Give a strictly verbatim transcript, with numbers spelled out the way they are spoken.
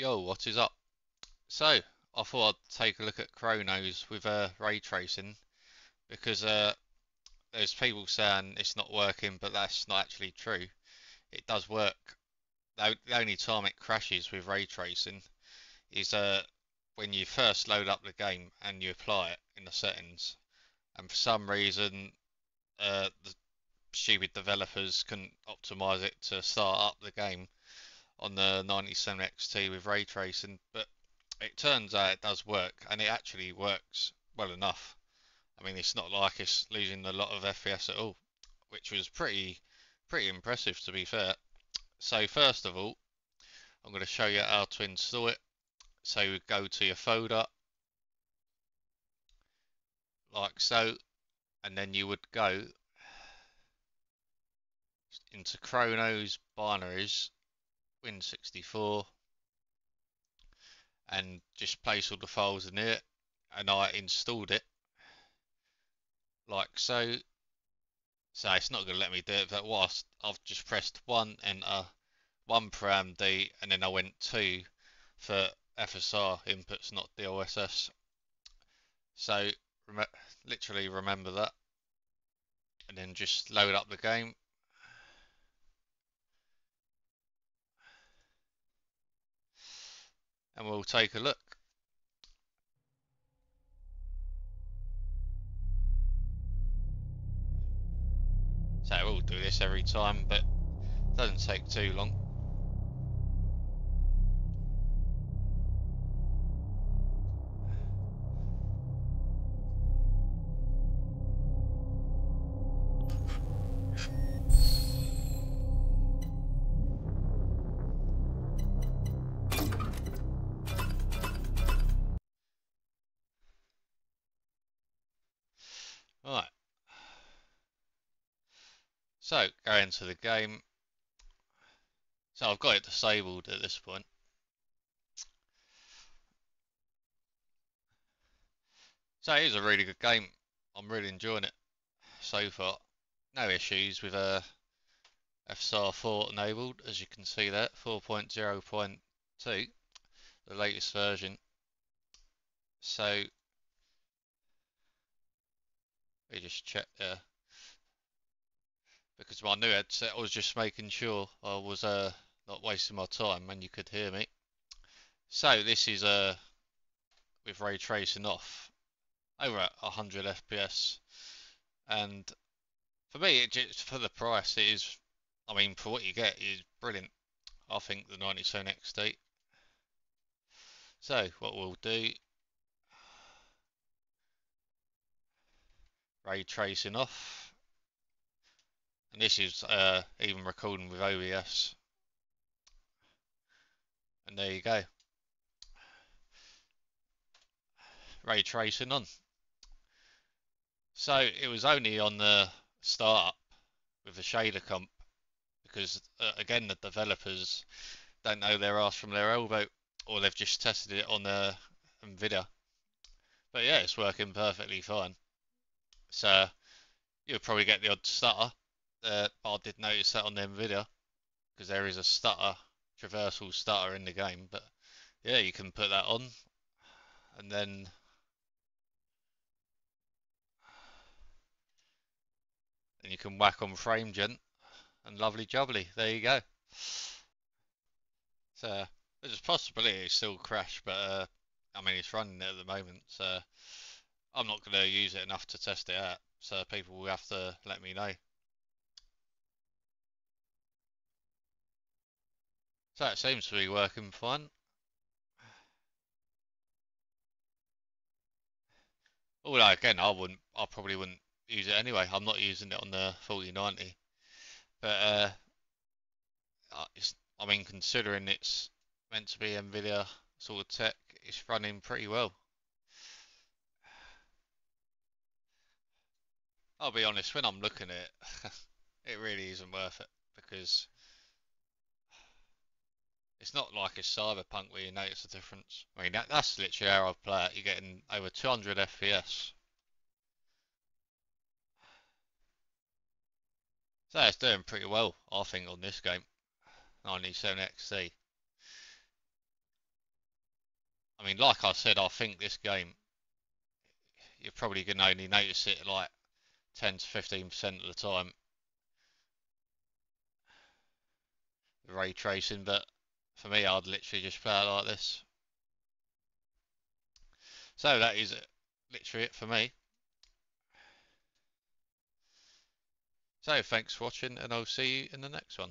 Yo, what is up? So, I thought I'd take a look at Chronos with uh, ray tracing, because uh, there's people saying it's not working, but that's not actually true. It does work. The only time it crashes with ray tracing is uh, when you first load up the game and you apply it in the settings. And for some reason, uh, the stupid developers couldn't optimize it to start up the game on the ninety seventy X T with ray tracing, but it turns out it does work, and it actually works well enough. I mean, it's not like it's losing a lot of F P S at all, which was pretty pretty impressive, to be fair. So first of all, I'm going to show you how to install it. So you go to your folder like so, and then you would go into Chronos binaries, Win sixty-four, and just place all the files in it. And I installed it like so. So it's not going to let me do it, but whilst I've just pressed one enter, one param D, and then I went two for F S R inputs, not D L S S. So rem literally remember that, and then just load up the game. And we'll take a look. So we'll do this every time, but it doesn't take too long. So, go into the game. So I've got it disabled at this point. So it is a really good game. I'm really enjoying it so far. No issues with uh, F S R four enabled, as you can see there, four point oh point two, the latest version. So, let me just check there. Because my new headset, I was just making sure I was uh, not wasting my time and you could hear me. So this is uh, with ray tracing off, over at one hundred F P S, and for me, it just, for the price, it is. I mean, for what you get, it is brilliant. I think the ninety seventy X T. So what we'll do, ray tracing off. And this is uh, even recording with O B S. And there you go. Ray tracing on. So it was only on the startup with the shader comp, because uh, again, the developers don't know their ass from their elbow, or they've just tested it on the NVIDIA. But yeah, it's working perfectly fine. So you'll probably get the odd stutter. Uh, I did notice that on the NVIDIA, because there is a stutter, traversal stutter in the game, but yeah, you can put that on, and then and you can whack on FrameGen, and lovely jubbly, there you go. So there's a possibility it still crash, but uh, I mean, it's running at the moment, so I'm not going to use it enough to test it out, so people will have to let me know. So that seems to be working fine. Although again, I wouldn't, I probably wouldn't use it anyway. I'm not using it on the forty ninety. But uh, it's, I mean, considering it's meant to be NVIDIA sort of tech, it's running pretty well. I'll be honest, when I'm looking at it, it really isn't worth it, because it's not like a Cyberpunk where you notice the difference. I mean, that, that's literally how I play it. You're getting over two hundred F P S. So it's doing pretty well, I think, on this game, ninety seventy X T. I mean, like I said, I think this game, you're probably going to only notice it like ten to fifteen percent of the time, the ray tracing, but for me, I'd literally just play it like this. So that is literally it for me. So thanks for watching, and I'll see you in the next one.